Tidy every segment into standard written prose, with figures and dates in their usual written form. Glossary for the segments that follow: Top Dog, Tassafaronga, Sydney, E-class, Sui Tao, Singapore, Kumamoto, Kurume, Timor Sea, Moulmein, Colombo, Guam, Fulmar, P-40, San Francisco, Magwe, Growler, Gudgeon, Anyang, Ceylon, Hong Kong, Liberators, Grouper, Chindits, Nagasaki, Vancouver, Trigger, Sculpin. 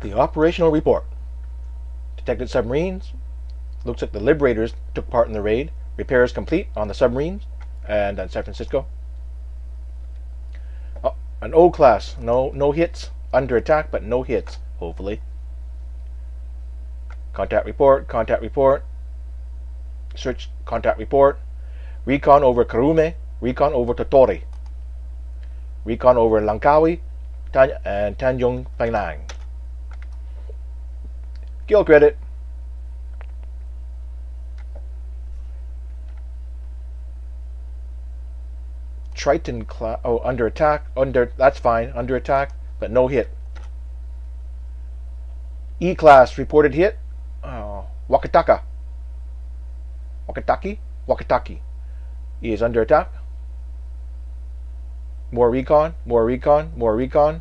The operational report. Detected submarines. Looks like the Liberators took part in the raid. Repairs complete on the submarines and on San Francisco. Oh, an old class. No hits. Under attack, but no hits, hopefully. Contact report. Search contact report. Recon over Kurume. Recon over Totori. Recon over Langkawi and Tanjung Pinang. Guild credit. Triton class. Oh, under attack. That's fine. Under attack, but no hit. E-class reported hit. Oh, Wakataki. He is under attack. More recon. Recon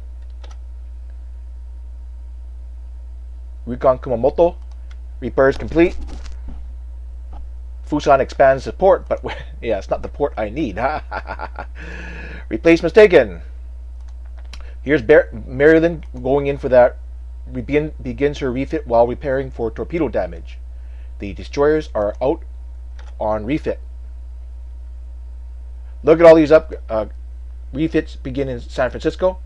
Kumamoto. Repairs complete. Fusan expands the port, but yeah, it's not the port I need. Replacements taken. Here's Maryland going in for that. Begins her refit while repairing for torpedo damage. The destroyers are out on refit. Look at all these refits begin in San Francisco.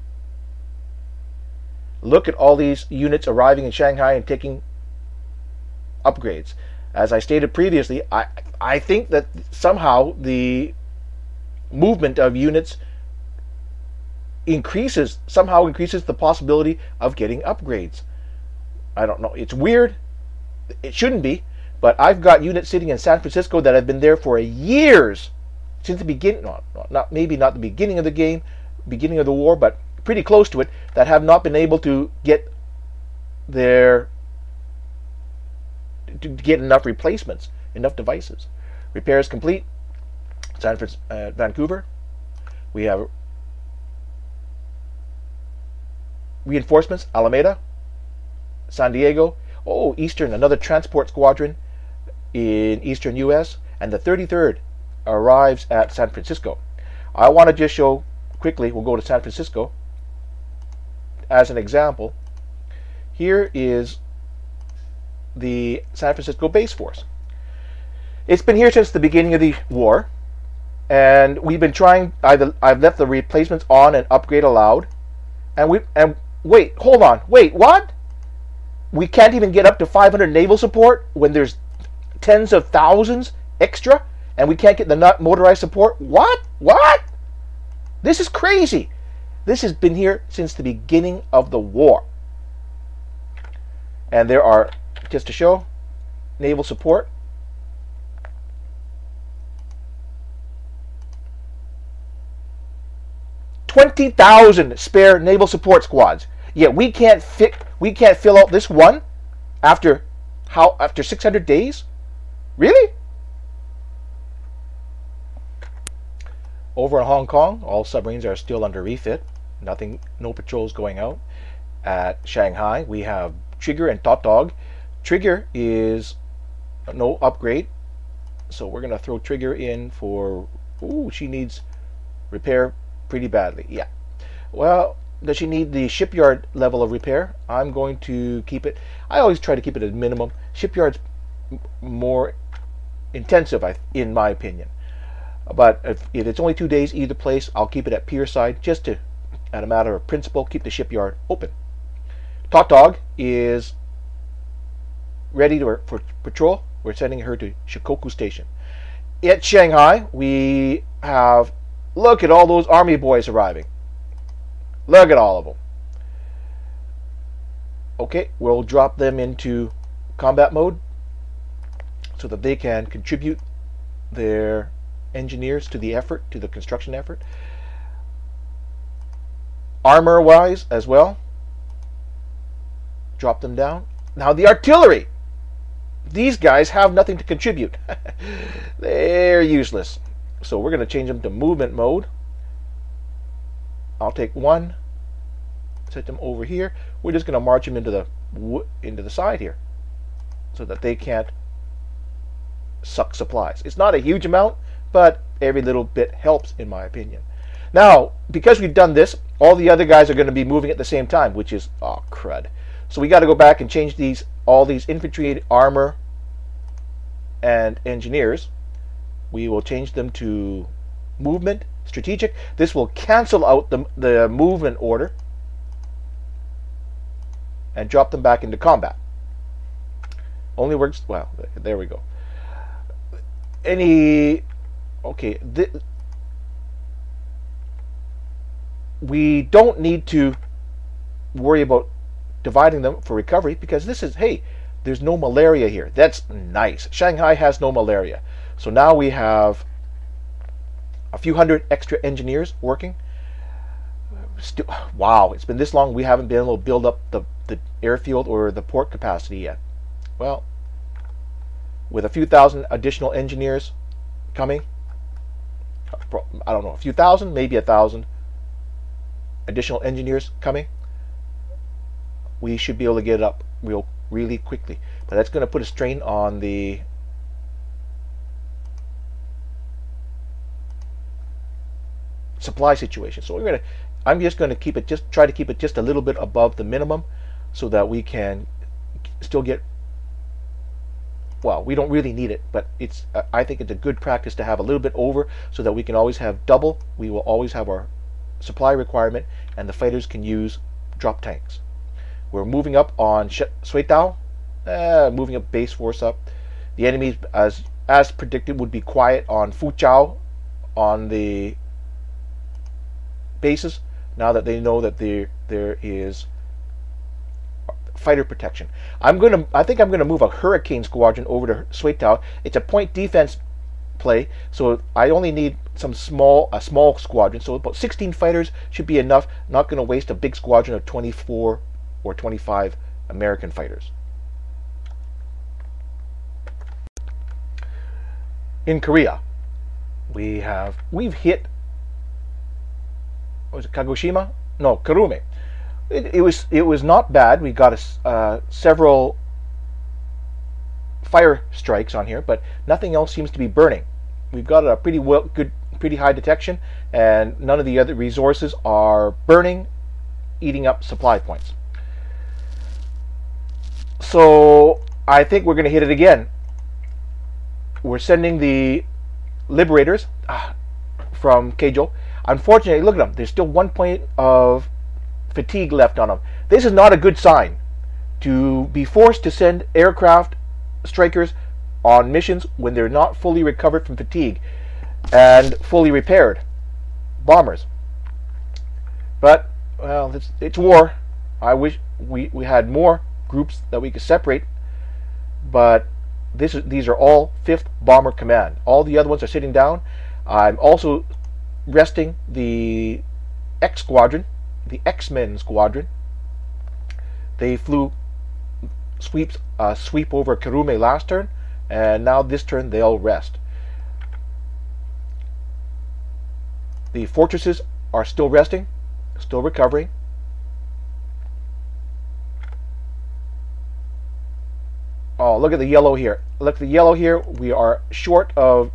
Look at all these units arriving in Shanghai and taking upgrades. As I stated previously, I think that somehow the movement of units increases the possibility of getting upgrades. I don't know. It's weird. It shouldn't be, but I've got units sitting in San Francisco that have been there for years since the beginning. Maybe not the beginning of the game, beginning of the war, but pretty close to it, that have not been able to get their enough replacements, enough devices. Repairs complete. Vancouver. We have reinforcements. Alameda, San Diego. Oh, Eastern, another transport squadron in Eastern U.S. And the 33rd arrives at San Francisco. I want to just show quickly. We'll go to San Francisco as an example. Here is the San Francisco base force. It's been here since the beginning of the war, and we've been trying. I've left the replacements on and upgrade allowed, and wait, hold on, wait, what? We can't even get up to 500 naval support when there's tens of thousands extra, and we can't get the not motorized support. What? This is crazy. This has been here since the beginning of the war. And there are, just to show, naval support. $20,000 spare naval support squads. Yet we can't fill out this one after 600 days? Really? Over in Hong Kong, all submarines are still under refit. No patrols going out. At Shanghai, we have Trigger and Top Dog. Trigger is no upgrade, so we're gonna throw Trigger in for. Ooh, she needs repair pretty badly. Yeah. Well, does she need the shipyard level of repair? I'm going to keep it. I always try to keep it at minimum. Shipyard's more intensive, in my opinion. But if it's only 2 days either place, I'll keep it at pier side just to, at a matter of principle, keep the shipyard open. Top Dog is ready for patrol. We're sending her to Shikoku Station. At Shanghai, we have, look at all those army boys arriving. Look at all of them. Okay, we'll drop them into combat mode so that they can contribute their engineers to the effort, to the construction effort. Armor-wise as well. Drop them down. Now the artillery. These guys have nothing to contribute. They're useless. So we're going to change them to movement mode. I'll take one, set them over here. We're just going to march them into the side here so that they can't suck supplies. It's not a huge amount, but every little bit helps, in my opinion. Now, because we've done this, all the other guys are going to be moving at the same time, which is, oh crud. So we got to go back and change these, all these infantry, armor, and engineers. We will change them to movement, strategic. This will cancel out the movement order and drop them back into combat. Only works, well, there we go. Okay, we don't need to worry about dividing them for recovery because this is, hey, there's no malaria here. That's nice. Shanghai has no malaria. So now we have a few hundred extra engineers working. Still, wow, it's been this long. We haven't been able to build up the airfield or the port capacity yet. Well, with a few thousand additional engineers coming, I don't know, a few thousand, maybe 1,000 additional engineers coming, we should be able to get it up really quickly. But that's going to put a strain on the supply situation. So we're going to, I'm just going to keep it, just try to keep it just a little bit above the minimum so that we can still get, well, we don't really need it, but it's, I think it's a good practice to have a little bit over so that we can always have double. We will always have our supply requirement and the fighters can use drop tanks. We're moving up on Sui Tao, moving up base force up. The enemy, as predicted, would be quiet on Fuchao on the bases now that they know that there is fighter protection. I think I'm gonna move a Hurricane Squadron over to Sui Tao. It's a point defense play, so I only need a small squadron. So about 16 fighters should be enough. Not gonna waste a big squadron of 24 or 25 American fighters. In Korea, we've hit, was it Kagoshima? No, Kurume. It was not bad. We got several fire strikes on here, but nothing else seems to be burning. We've got a pretty high detection, and none of the other resources are burning, eating up supply points. So I think we're going to hit it again. We're sending the Liberators from Kejo. Unfortunately, look at them. There's still 1 point of fatigue left on them. This is not a good sign to be forced to send aircraft strikers on missions when they're not fully recovered from fatigue and fully repaired bombers. But, well, it's war. I wish we had more groups that we could separate, but these are all 5th Bomber Command. All the other ones are sitting down. I'm also resting the X Squadron, the X-Men Squadron. They flew sweep over Kurume last turn, and now this turn they'll rest. The fortresses are still resting, still recovering. Oh, look at the yellow here. Look at the yellow here. We are short of,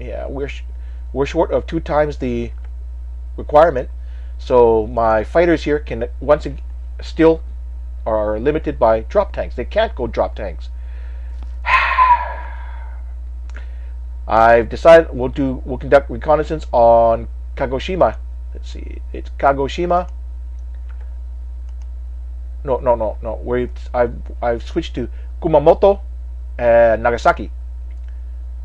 yeah, we're short of 2 times the requirement. So my fighters here can once again still are limited by drop tanks. They can't go drop tanks. I've decided we'll conduct reconnaissance on Kagoshima. Let's see. It's Kagoshima. No. I've switched to Kumamoto and Nagasaki.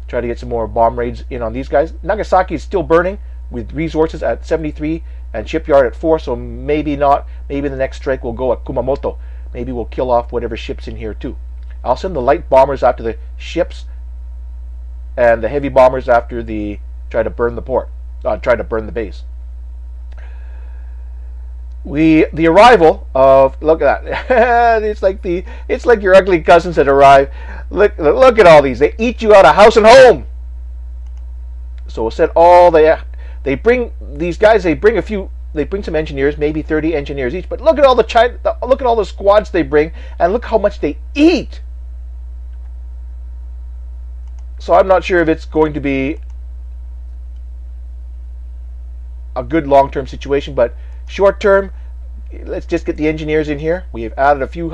Try to get some more bomb raids in on these guys. Nagasaki is still burning with resources at 73 and shipyard at 4, so maybe not. Maybe the next strike will go at Kumamoto. Maybe we'll kill off whatever ships in here too. I'll send the light bombers after the ships and the heavy bombers after the, try to burn the port, try to burn the base. The arrival of, look at that. it's like your ugly cousins that arrive. Look at all these. They eat you out of house and home. So we'll set all the, they bring some engineers, maybe 30 engineers each, but look at all the look at all the squads they bring, and look how much they eat. So I'm not sure if it's going to be a good long-term situation, but short term, let's just get the engineers in here. We have added a few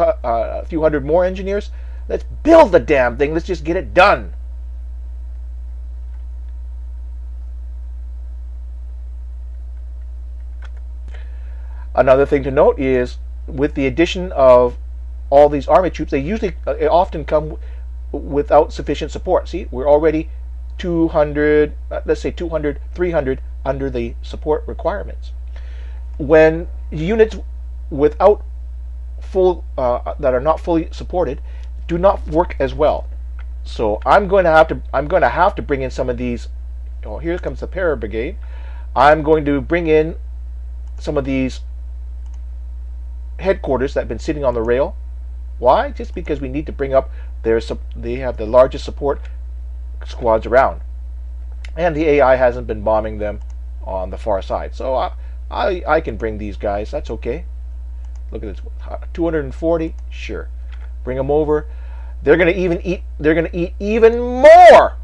hundred more engineers. Let's build the damn thing. Let's just get it done. Another thing to note is with the addition of all these army troops, they usually often come without sufficient support. See, we're already 200, let's say 200, 300 under the support requirements. When units without full that are not fully supported do not work as well. So I'm going to have to bring in some of these. Oh, here comes the para brigade. I'm going to bring in some of these headquarters that have been sitting on the rail. Why? Just because we need to bring up their they have the largest support squads around, and the AI hasn't been bombing them on the far side. So I can bring these guys. That's okay. Look at this, 240. Sure, bring them over. They're gonna even eat. They're gonna eat even more.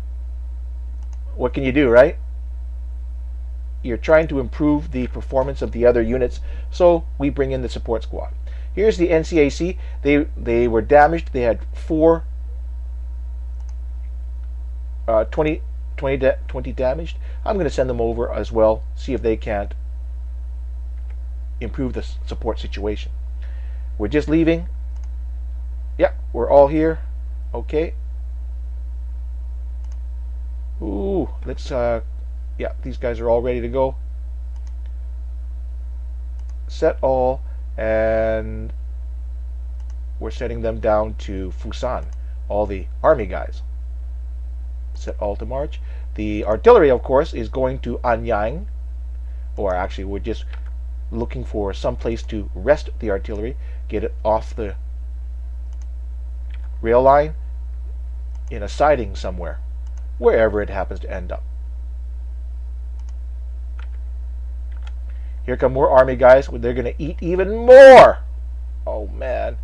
What can you do, right? You're trying to improve the performance of the other units, so we bring in the support squad. Here's the NCAC. They were damaged. They had 20 damaged. I'm going to send them over as well, see if they can't improve the support situation. We're just leaving. Yeah, we're all here. Okay. Ooh, let's yeah, these guys are all ready to go. Set all, and we're setting them down to Fusan, all the army guys. Set all to march. The artillery, of course, is going to Anyang, or actually we're just looking for some place to rest the artillery, get it off the rail line in a siding somewhere, wherever it happens to end up. Here come more army guys. They're going to eat even more. Oh, man.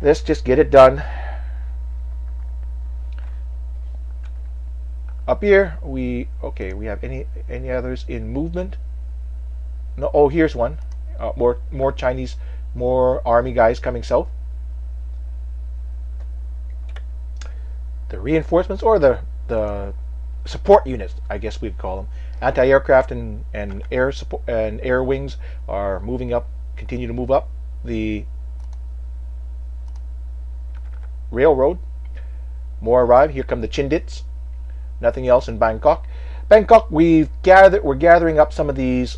Let's just get it done. Up here, we have any others in movement? No. Oh, here's one. More army guys coming south. The reinforcements, or the support units, I guess we'd call them. Anti-aircraft and air support and air wings are moving up, continue to move up the railroad. More arrive. Here come the Chindits. Nothing else in Bangkok. Bangkok, we're gathering up some of these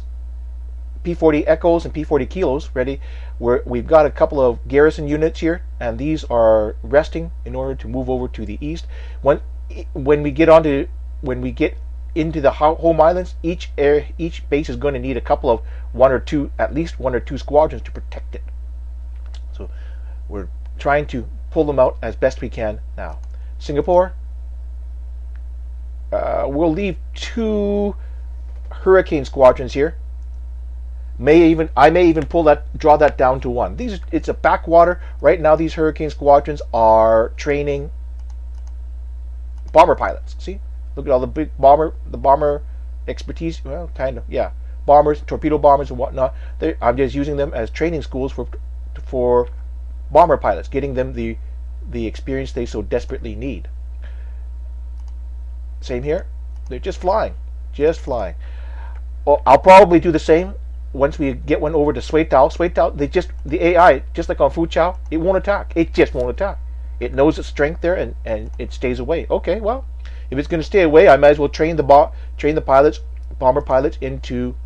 P-40 Echoes and P-40 Kilos ready. We've got a couple of garrison units here, and these are resting in order to move over to the east. When we get into the home islands, each base is going to need a couple of at least one or two squadrons to protect it. So we're trying to pull them out as best we can now. Singapore, we'll leave two hurricane squadrons here. I may even draw that down to one. It's a backwater right now. These hurricane squadrons are training bomber pilots. See, look at all the big bomber expertise. Well, kind of, yeah. Bombers, torpedo bombers, and whatnot. I'm just using them as training schools for bomber pilots, getting them the experience they so desperately need. Same here. They're just flying. Well, I'll probably do the same once we get one over to Sui Tao. Sui Tao, the AI, just like on Fuchao, it won't attack. It just won't attack. It knows its strength there, and it stays away. Okay, well, if it's going to stay away, I might as well train the bomber pilots into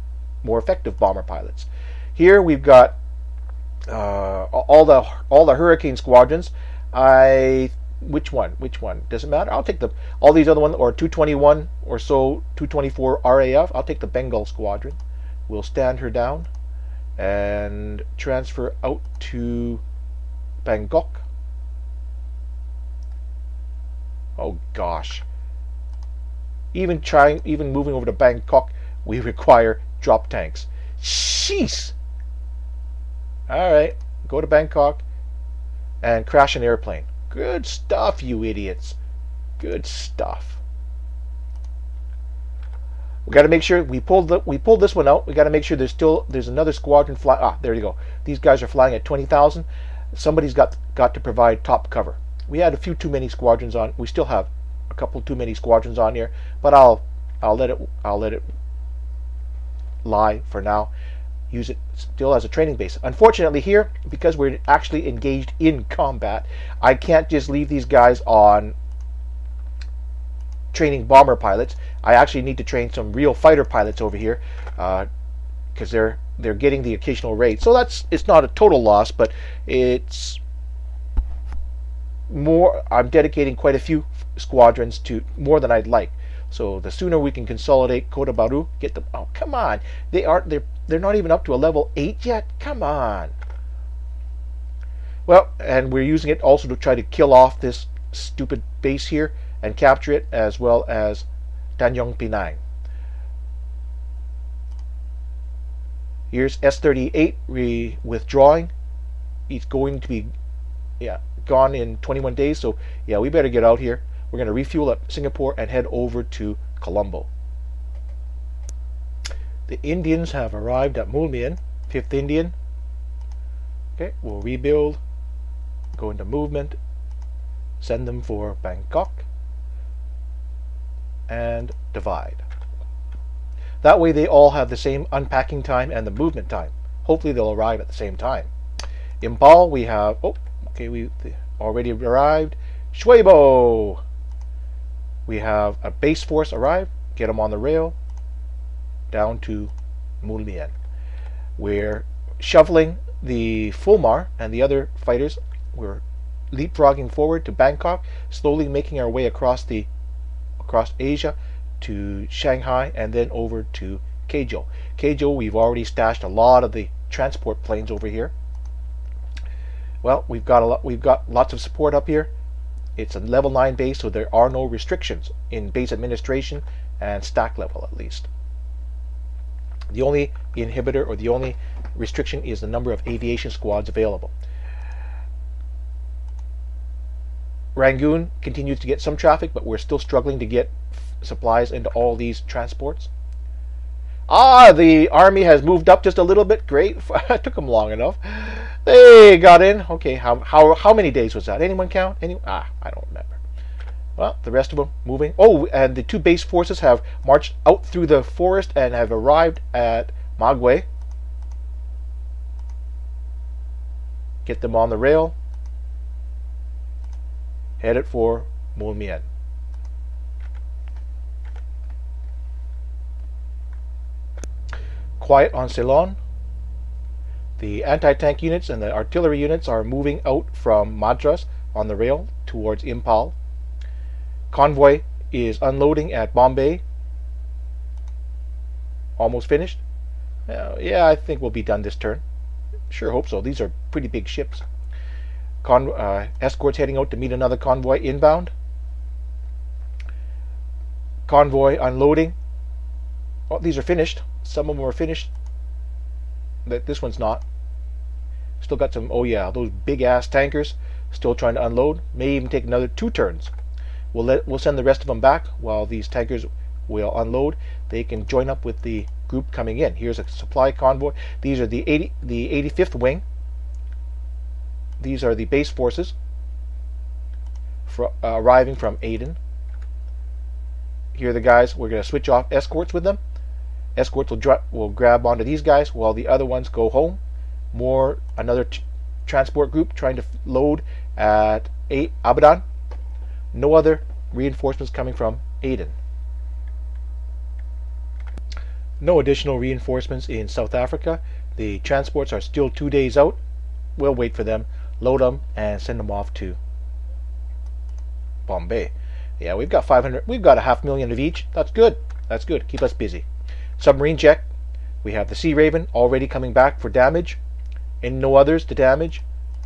more effective bomber pilots. Here we've got all the hurricane squadrons. Which one? Doesn't matter. I'll take all these other ones, or 221 or so, 224 RAF. I'll take the Bengal squadron. We'll stand her down and transfer out to Bangkok. Oh gosh. Even moving over to Bangkok, we require drop tanks. Sheesh! Alright, go to Bangkok and crash an airplane. Good stuff, you idiots. Good stuff. We got to make sure we pulled this one out. We got to make sure there's another squadron flying. Ah, there you go. These guys are flying at 20,000. Somebody's got to provide top cover. We had a few too many squadrons on. We still have a couple too many squadrons on here, but I'll let it lie for now. Use it still as a training base. Unfortunately here, because we're actually engaged in combat, I can't just leave these guys on training bomber pilots. I actually need to train some real fighter pilots over here, because they're getting the occasional raid. So it's not a total loss, but it's more. I'm dedicating quite a few squadrons to more than I'd like. So the sooner we can consolidate Kota Baru, get them. Oh, come on! They're not even up to a level 8 yet. Come on. Well, and we're using it also to try to kill off this stupid base here and capture it, as well as Tanjung Pinang. Here's S-38 withdrawing. It's going to be gone in 21 days. So yeah, we better get out here. We're going to refuel at Singapore and head over to Colombo. The Indians have arrived at Moulmein, 5th Indian. Okay, we'll rebuild, go into movement, send them for Bangkok, and divide. That way they all have the same unpacking time and the movement time. Hopefully they'll arrive at the same time. Imphal we have, we already arrived. Shuibo! We have a base force arrive. Get them on the rail down to Moulmein. We're shoveling the Fulmar and the other fighters. We're leapfrogging forward to Bangkok, slowly making our way across Asia to Shanghai and then over to Kejo. Kejo, we've already stashed a lot of the transport planes over here. Well, we've got lots of support up here. It's a level 9 base, so there are no restrictions in base administration and stack level, at least. The only inhibitor or the only restriction is the number of aviation squads available. Rangoon continues to get some traffic, but we're still struggling to get supplies into all these transports. Ah, the army has moved up just a little bit. Great. It took them long enough. They got in. Okay, how many days was that? Anyone count? I don't remember. Well, the rest of them moving. Oh, and the two base forces have marched out through the forest and have arrived at Magwe. Get them on the rail. Headed for Moulmein. Quiet on Ceylon. The anti-tank units and the artillery units are moving out from Madras on the rail towards Imphal. Convoy is unloading at Bombay. Almost finished. Yeah, I think we'll be done this turn. Sure hope so. These are pretty big ships. Escorts heading out to meet another convoy inbound. Convoy unloading. Oh, these are finished. Some of them are finished. This one's not. Still got some, those big ass tankers still trying to unload. May even take another 2 turns. We'll send the rest of them back while these tankers will unload. They can join up with the group coming in. Here's a supply convoy. These are the 85th wing. These are the base forces arriving from Aden. Here are the guys. We're going to switch off escorts with them. Escorts will grab onto these guys while the other ones go home. Another transport group trying to load at Abadan. No other reinforcements coming from Aden. No additional reinforcements in South Africa. The transports are still 2 days out. We'll wait for them, load them, and send them off to Bombay. Yeah, we've got 500. We've got a 500,000 of each. That's good. That's good. Keep us busy. Submarine check. We have the Sea Raven already coming back for damage, and no others to damage.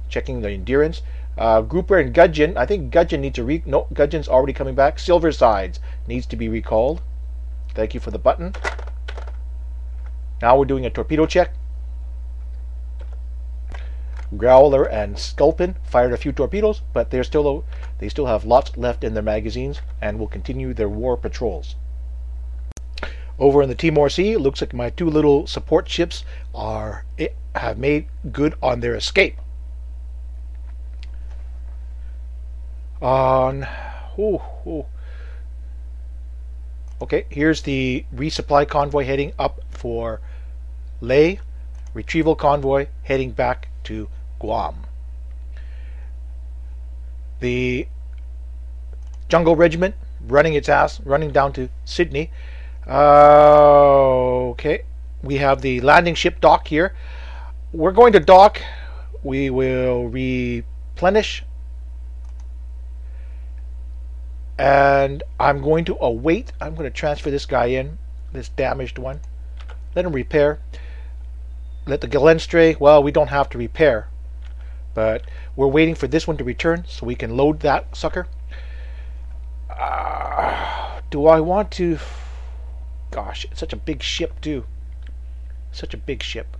Checking the endurance. Grouper and Gudgeon. I think Gudgeon needs to no, Gudgeon's already coming back. Silver Sides needs to be recalled. Thank you for the button. Now we're doing a torpedo check. Growler and Sculpin fired a few torpedoes, but they still have lots left in their magazines and will continue their war patrols. Over in the Timor Sea, it looks like my two little support ships have made good on their escape. Okay, here's the resupply convoy heading up for Leh, retrieval convoy heading back to Guam. The Jungle Regiment running its ass, running down to Sydney. Okay, we have the landing ship dock here. We're going to dock. We will replenish. And I'm going to await. I'm going to transfer this guy in, this damaged one. Let him repair. Let the Galenstray, well, we don't have to repair. But we're waiting for this one to return so we can load that sucker. Do I want to... Gosh, it's such a big ship, too. Such a big ship.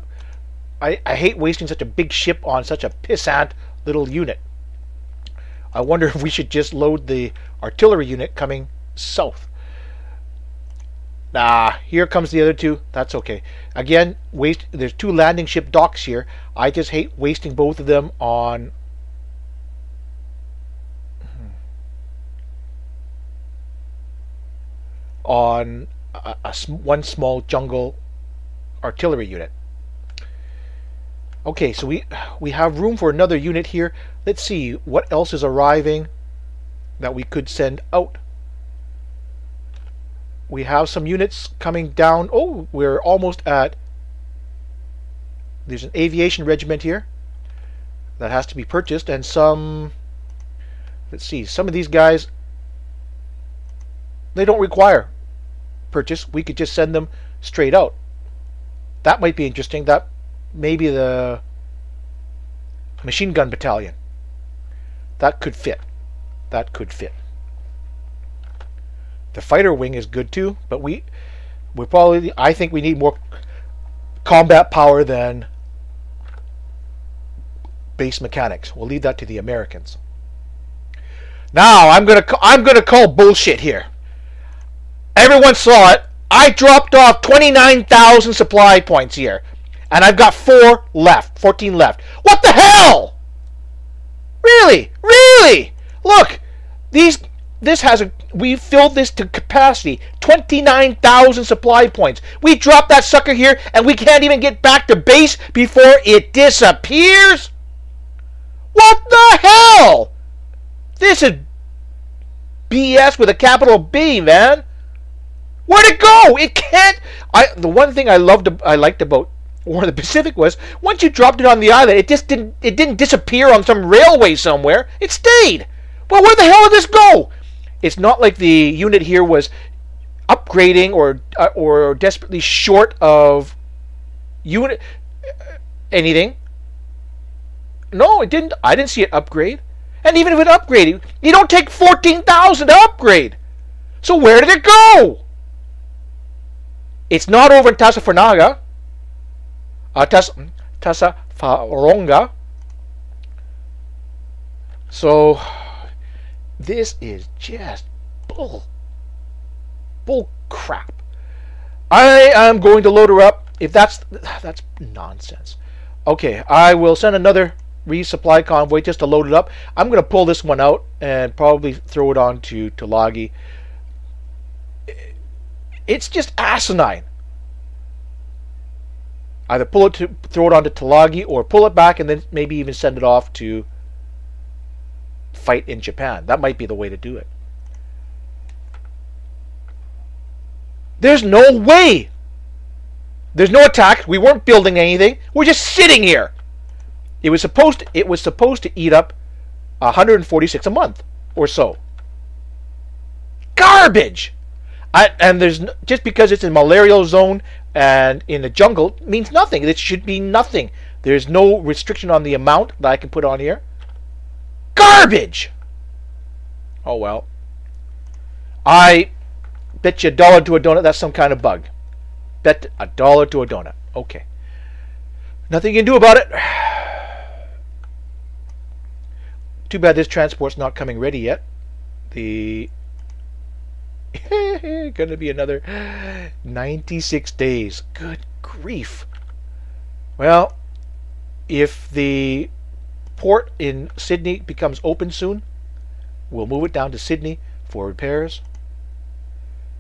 I hate wasting such a big ship on such a pissant little unit. I wonder if we should just load the artillery unit coming south. Nah, here comes the other two. That's okay. Again, there's two landing ship docks here. I just hate wasting both of them on... on one small jungle artillery unit. Okay, so we have room for another unit here. Let's see what else is arriving that we could send out. We have some units coming down. Oh, we're almost at... There's an aviation regiment here that has to be purchased, and some... Let's see, some of these guys, they don't require purchase. We could just send them straight out. That might be interesting. That maybe the machine gun battalion. That could fit. That could fit. The fighter wing is good too, but we probably, I think we need more combat power than base mechanics. We'll leave that to the Americans. Now I'm gonna call bullshit here. Everyone saw it. I dropped off 29,000 supply points here. And I've got 14 left. What the hell? Really? Really? Look, this has a... We filled this to capacity. 29,000 supply points. We dropped that sucker here, and we can't even get back to base before it disappears? What the hell? This is BS with a capital B, man. Where'd it go? It can't... The one thing I liked about War of the Pacific was, once you dropped it on the island, it just didn't... It didn't disappear on some railway somewhere. It stayed. Well, where the hell did this go? It's not like the unit here was upgrading or desperately short of unit anything. No, it didn't. I didn't see it upgrade. And even if it upgraded, you don't take 14,000 to upgrade. So where did it go? It's not over in Tassafaronga. Tassafaronga. So this is just bull crap. I am going to load her up. If that's nonsense. Okay, I will send another resupply convoy just to load it up. I'm going to pull this one out and probably throw it on to Tulagi. It's just asinine. Either throw it onto Tulagi, or pull it back and then maybe even send it off to fight in Japan. That might be the way to do it. There's no way. There's no attack. We weren't building anything. We're just sitting here. It was supposed to eat up 146 a month or so. Garbage. And there's just because it's in malarial zone and in the jungle means nothing. It should be nothing. There's no restriction on the amount that I can put on here. Garbage. Oh well. I bet you $1 to a donut that's some kind of bug. Bet $1 to a donut. Okay. Nothing you can do about it. Too bad this transport's not coming ready yet. The Gonna be another 96 days. Good grief. Well, if the port in Sydney becomes open soon, we'll move it down to Sydney for repairs.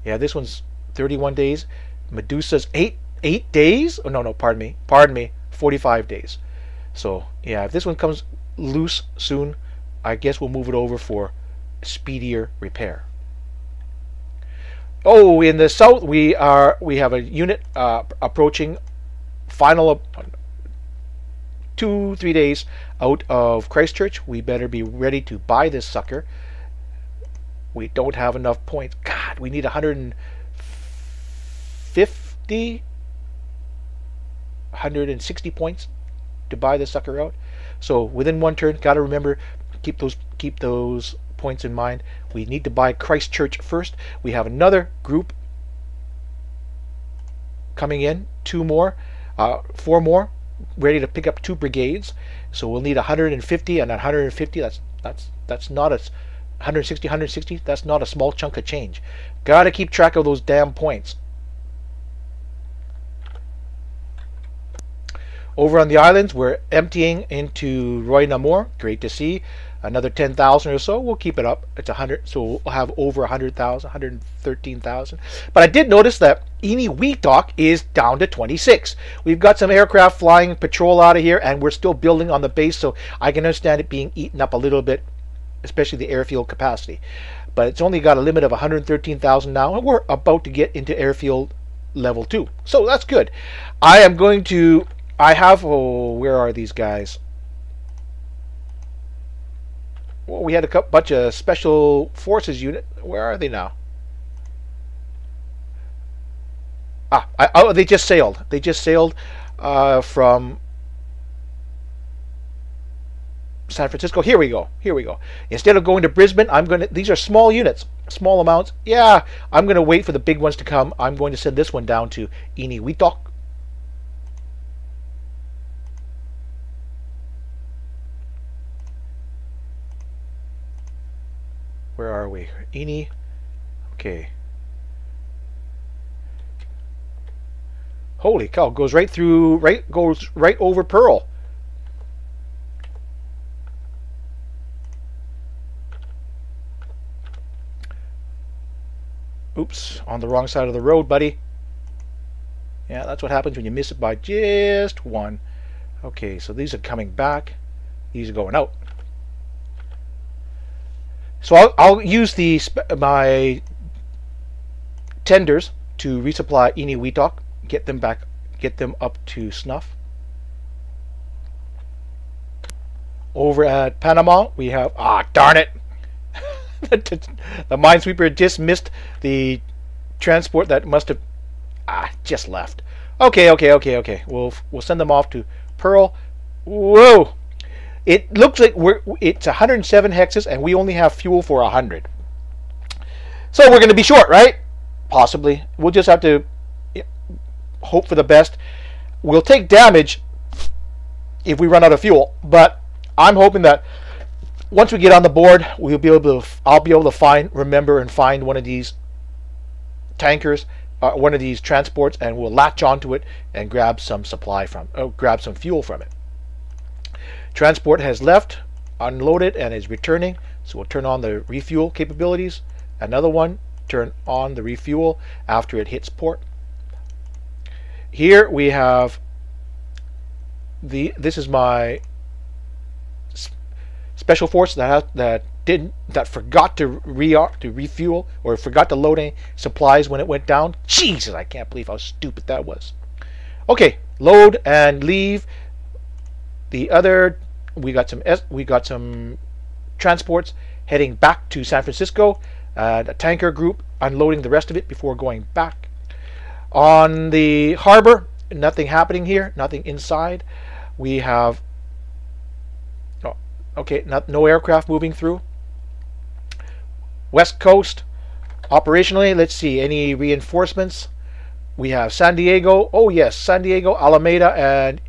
Yeah, this one's 31 days. Medusa's 8 days? Oh, no, pardon me, 45 days. So, yeah, if this one comes loose soon, I guess we'll move it over for speedier repair. Oh, in the south, we have a unit approaching final 2-3 days out of Christchurch. We better be ready to buy this sucker. We don't have enough points. God, we need 150, 160 points to buy this sucker out. So within one turn, gotta remember, keep those points in mind. We need to buy Christchurch first. We have another group coming in, four more, ready to pick up 2 brigades. So we'll need 150 and 150. That's not a 160, 160. That's not a small chunk of change. Gotta keep track of those damn points. Over on the islands, we're emptying into Roy Namur. Great to see. Another 10,000 or so. We'll keep it up. It's 100, so we'll have over 100,000, 113,000. But I did notice that Eniwetok is down to 26. We've got some aircraft flying patrol out of here, and we're still building on the base, so I can understand it being eaten up a little bit, especially the airfield capacity. But it's only got a limit of 113,000 now, and we're about to get into airfield level 2. So that's good. I am going to... where are these guys? Well, we had a bunch of special forces unit. Where are they now? Ah, they just sailed. They just sailed from San Francisco. Here we go. Here we go. Instead of going to Brisbane, I'm going to... These are small units, small amounts. Yeah, I'm going to wait for the big ones to come. I'm going to send this one down to Eniwetok. Where are we? Eni. Okay. Holy cow! Goes right over Pearl. Oops! On the wrong side of the road, buddy. Yeah, that's what happens when you miss it by just one. Okay, so these are coming back. These are going out. So I'll use my tenders to resupply Eniwetok, get them up to snuff. Over at Panama, we have darn it, the minesweeper just missed the transport that must have just left. Okay. We'll send them off to Pearl. Whoa. It looks like it's 107 hexes, and we only have fuel for 100. So we're going to be short, right? Possibly. We'll just have to hope for the best. We'll take damage if we run out of fuel, but I'm hoping that once we get on the board, I'll be able to remember and find one of these tankers, one of these transports, and we'll latch onto it and grab some grab some fuel from it. Transport has left, unloaded, and is returning. So we'll turn on the refuel capabilities. Another one, turn on the refuel after it hits port. Here we have this is my special force that forgot to refuel, or forgot to load any supplies when it went down. Jesus, I can't believe how stupid that was. Okay, load and leave. The other, we got some transports heading back to San Francisco, a tanker group unloading the rest of it before going back. On the harbor, nothing happening here, nothing inside. We have no aircraft moving through. West Coast, operationally, let's see, any reinforcements? We have San Diego. Oh yes, San Diego, Alameda, and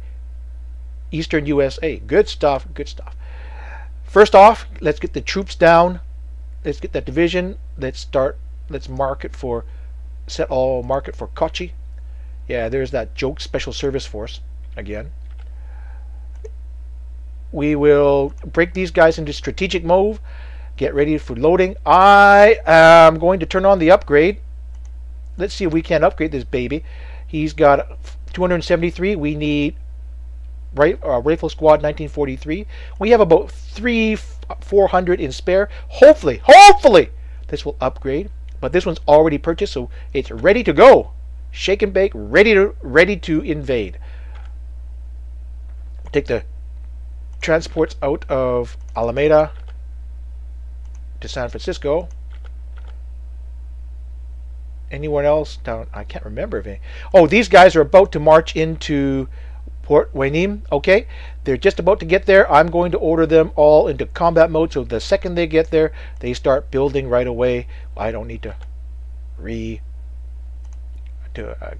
Eastern USA. Good stuff, good stuff. First off, let's get the troops down. Let's get that division. Let's start Let's mark it for set all, mark it for Kochi. Yeah, there's that joke, Special Service Force again. We will break these guys into strategic move. Get ready for loading. I am going to turn on the upgrade. Let's see if we can upgrade this baby. He's got 273. We need Rifle Squad 1943. We have about 400 in spare. Hopefully, this will upgrade. But this one's already purchased, so it's ready to go. Shake and bake, ready to invade. Take the transports out of Alameda to San Francisco. Anyone else down? I can't remember if any. Oh, these guys are about to march into Port Hueneme. Okay, they're just about to get there. I'm going to order them all into combat mode, so the second they get there, they start building right away. I don't need to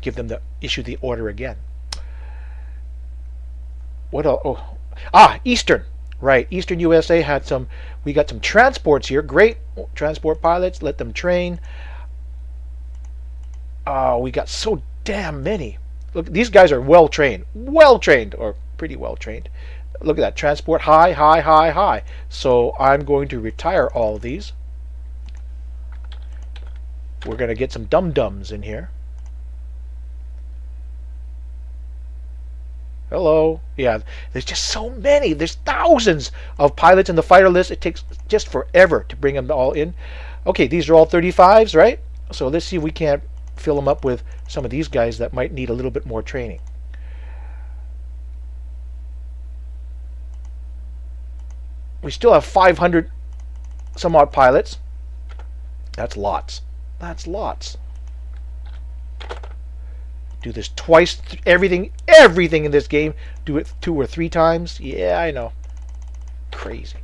give them issue the order again. What else? Oh, Eastern. Right, Eastern USA had some. We got some transports here. Great transport pilots. Let them train. Oh, we got so damn many. Look, these guys are well trained, or pretty well trained. Look at that transport. High. So I'm going to retire all of these. We're going to get some dum-dums in here. Hello. Yeah, there's just so many. There's thousands of pilots in the fighter list. It takes just forever to bring them all in. Okay, these are all 35s, right? So let's see if we can't fill them up with some of these guys that might need a little bit more training. We still have 500 some odd pilots. That's lots. Do this twice. Everything in this game, do it 2 or 3 times. Yeah, I know, crazy.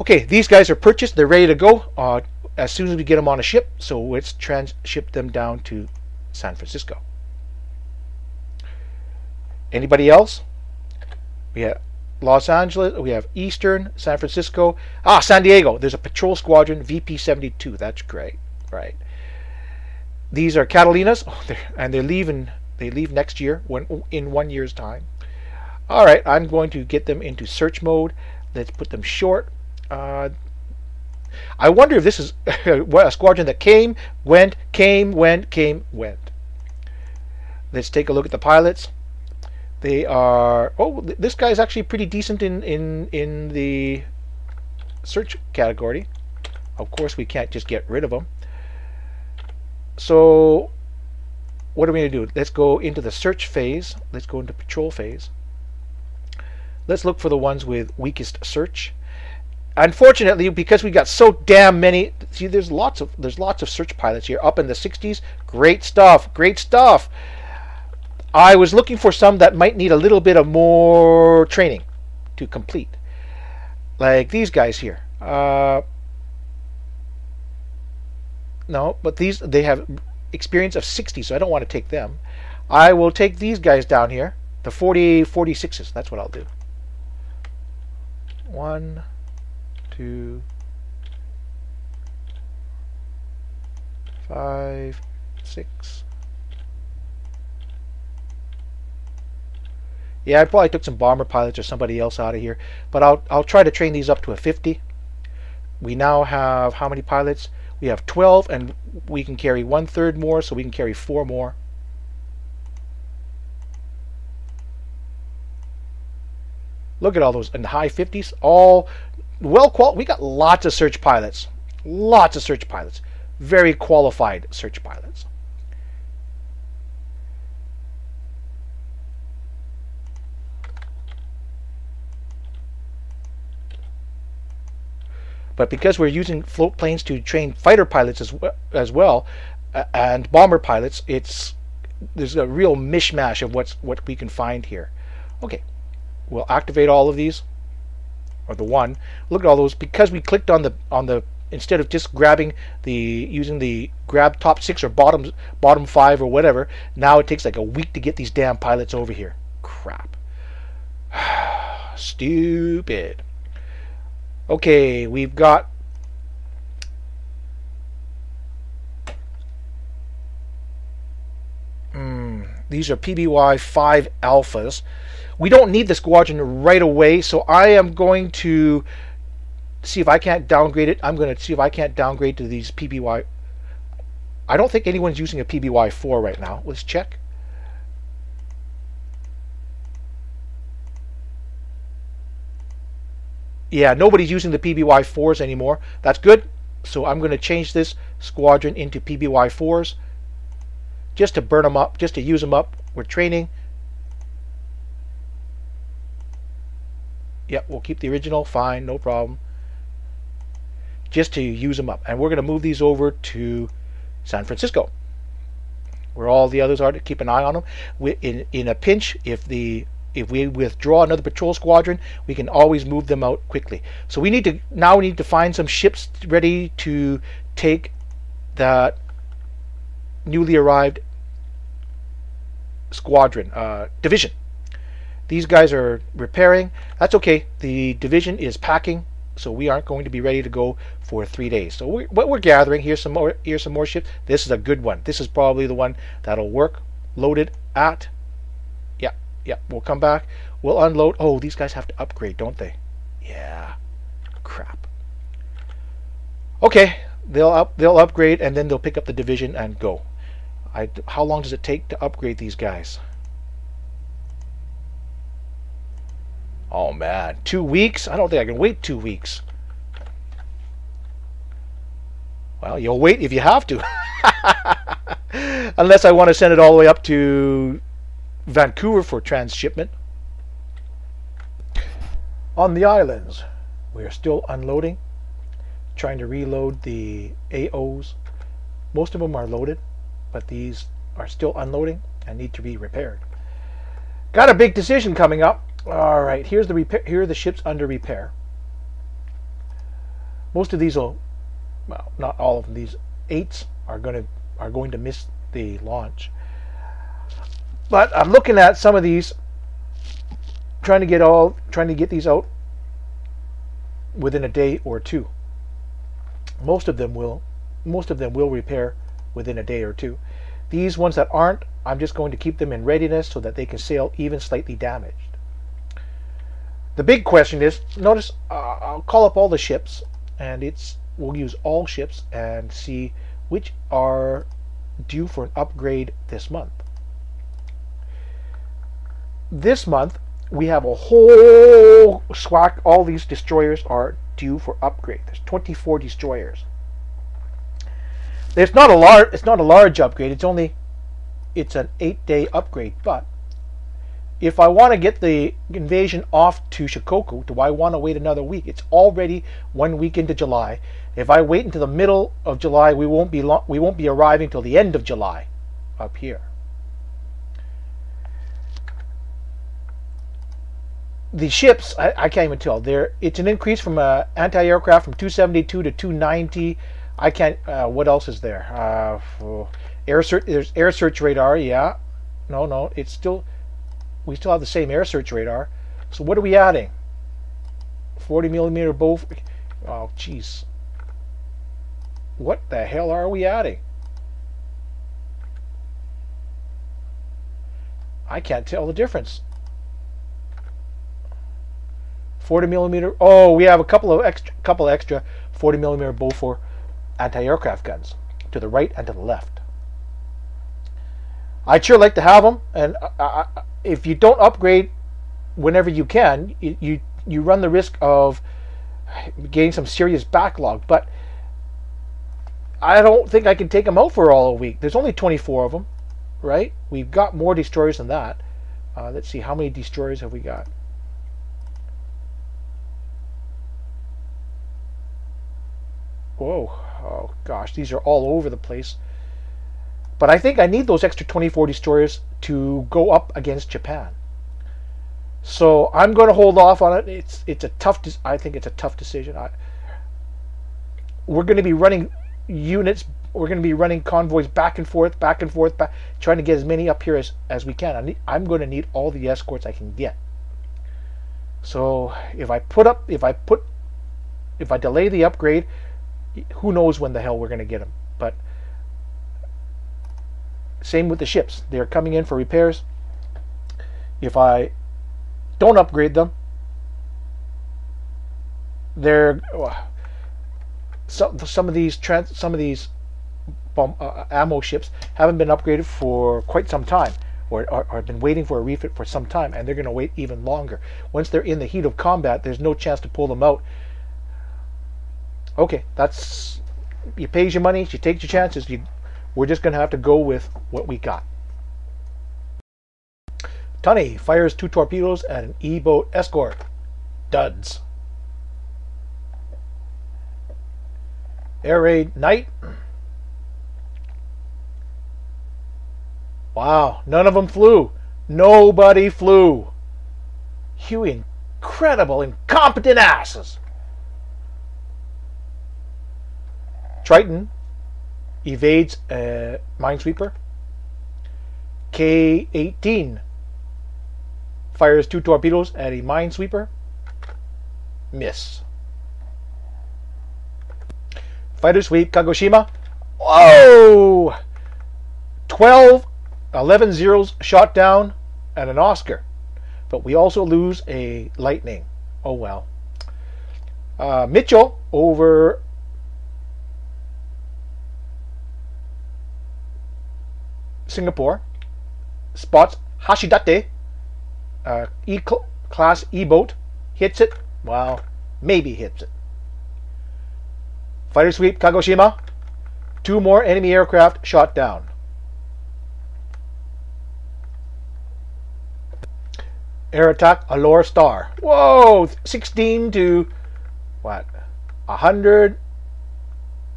Okay, these guys are purchased. They're ready to go as soon as we get them on a ship. So let's transship them down to San Francisco. Anybody else? We have Los Angeles. We have Eastern, San Francisco. San Diego. There's a patrol squadron, VP-72. That's great. Right. These are Catalinas, and they're leaving. They leave next year, in 1 year's time. All right, I'm going to get them into search mode. Let's put them short. I wonder if this is a squadron that came, went. Let's take a look at the pilots. They are. Oh, this guy's actually pretty decent in the search category. Of course, we can't just get rid of him. So what are we going to do? Let's go into the search phase. Let's go into patrol phase. Let's look for the ones with weakest search. Unfortunately, because we got so damn many, see, there's lots of search pilots here, up in the 60s. Great stuff. I was looking for some that might need a little bit of more training to complete, like these guys here. No, but these, they have experience of 60, so I don't want to take them. I will take these guys down here, the 46s. That's what I'll do. 1, 2, 5, 6. Yeah, I probably took some bomber pilots or somebody else out of here, but I'll try to train these up to a 50. We now have how many pilots? We have 12, and we can carry 1/3 more, so we can carry 4 more. Look at all those in the high 50s. All well qualified. We got lots of search pilots. Very qualified search pilots. But because we're using float planes to train fighter pilots as well, and bomber pilots, there's a real mishmash of what we can find here. Okay, we'll activate all of these, or the one. Look at all those, because we clicked on the instead of just using the grab top 6 or bottom 5 or whatever. Now it takes like a week to get these damn pilots over here. Crap. Stupid. Okay, we've got These are PBY-5 Alphas. We don't need the squadron right away, so I am going to see if I can't downgrade it. I'm going to see if I can't downgrade to these PBY. I don't think anyone's using a PBY-4 right now. Let's check. Yeah, nobody's using the PBY-4s anymore. That's good. So I'm going to change this squadron into PBY-4s just to burn them up, just to use them up. We're training. Yep, we'll keep the original. Fine, no problem. Just to use them up. And we're going to move these over to San Francisco, where all the others are, to keep an eye on them. In a pinch, if we withdraw another patrol squadron, we can always move them out quickly. So we need to find some ships ready to take that newly arrived squadron division. These guys are repairing. That's okay. The division is packing, so we aren't going to be ready to go for 3 days. So what we're gathering, here's some more ships. This is a good one. This is probably the one that'll work. Loaded at. Yeah, we'll come back. We'll unload. Oh, these guys have to upgrade, don't they? Yeah. Crap. Okay, they'll upgrade, and then they'll pick up the division and go. How long does it take to upgrade these guys? Oh man, 2 weeks? I don't think I can wait 2 weeks. Well, you'll wait if you have to. Unless I want to send it all the way up to Vancouver for transshipment. On the islands, we are still unloading, trying to reload the AOs. Most of them are loaded, but these are still unloading and need to be repaired. Got a big decision coming up. All right, here's the repair. Here are the ships under repair. Most of these will, well, not all of them. These 8s are going to miss the launch. But I'm looking at some of these, trying to get these out within a day or two. Most of them will repair within a day or two. These ones that aren't, I'm just going to keep them in readiness so that they can sail even slightly damaged. The big question is, notice I'll call up all the ships, and we'll use all ships and see which are due for an upgrade this month. This month we have a whole swack. All these destroyers are due for upgrade. There's 24 destroyers. There's not a large. It's not a large upgrade. It's an 8-day upgrade. But if I want to get the invasion off to Shikoku, do I want to wait another week? It's already 1 week into July. If I wait until the middle of July, we won't be arriving till the end of July, up here. The ships, I can't even tell. It's an increase from anti-aircraft from 272 to 290. I can't. What else is there? There's air search radar. Yeah, no. It's still. We still have the same air search radar. So what are we adding? 40mm bow. Oh, jeez. What the hell are we adding? I can't tell the difference. 40mm. Oh, we have a couple extra 40mm Beaufort anti-aircraft guns to the right and to the left. I'd sure like to have them, and if you don't upgrade whenever you can, you run the risk of getting some serious backlog. But I don't think I can take them out for all a week. There's only 24 of them, right? We've got more destroyers than that. Let's see, how many destroyers have we got? Whoa, oh gosh, these are all over the place. But I think I need those extra 24 destroyers to go up against Japan. So I'm going to hold off on it. It's a tough. I think it's a tough decision. We're going to be running units. We're going to be running convoys back and forth, trying to get as many up here as we can. I'm going to need all the escorts I can get. So if I delay the upgrade, who knows when the hell we're going to get them. But Same with the ships. They're coming in for repairs. If I don't upgrade them, they're some of these ammo ships haven't been upgraded for quite some time, or have been waiting for a refit for some time, and they're going to wait even longer. Once they're in the heat of combat, there's no chance to pull them out. Okay, that's, you pays your money, you take your chances. We're just going to have to go with what we got. Tunny fires 2 torpedoes at an E-boat escort. Duds. Air raid night. Wow, none of them flew. Nobody flew. You incredible, incompetent asses. Triton evades a minesweeper. K-18 fires 2 torpedoes at a minesweeper. Miss. Fighter sweep Kagoshima. Whoa! 11 zeros shot down and an Oscar. But we also lose a Lightning. Oh well. Mitchell over Singapore spots Hashidate, E-class E-boat, hits it. Well, maybe hits it. Fighter sweep Kagoshima. 2 more enemy aircraft shot down. Air attack Allure Star. Whoa! 16 to what? 100,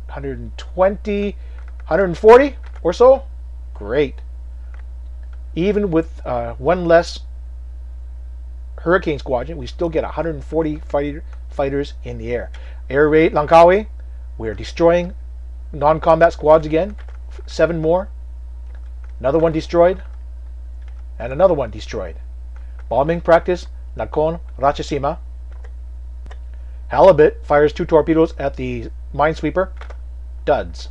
120, 140 or so? Great. Even with one less Hurricane Squadron, we still get 140 fighters in the air. Air raid Langkawi. We're destroying non-combat squads again. 7 more. Another one destroyed. And another one destroyed. Bombing practice, Nakhon Ratchasima. Halibut fires 2 torpedoes at the minesweeper. Duds.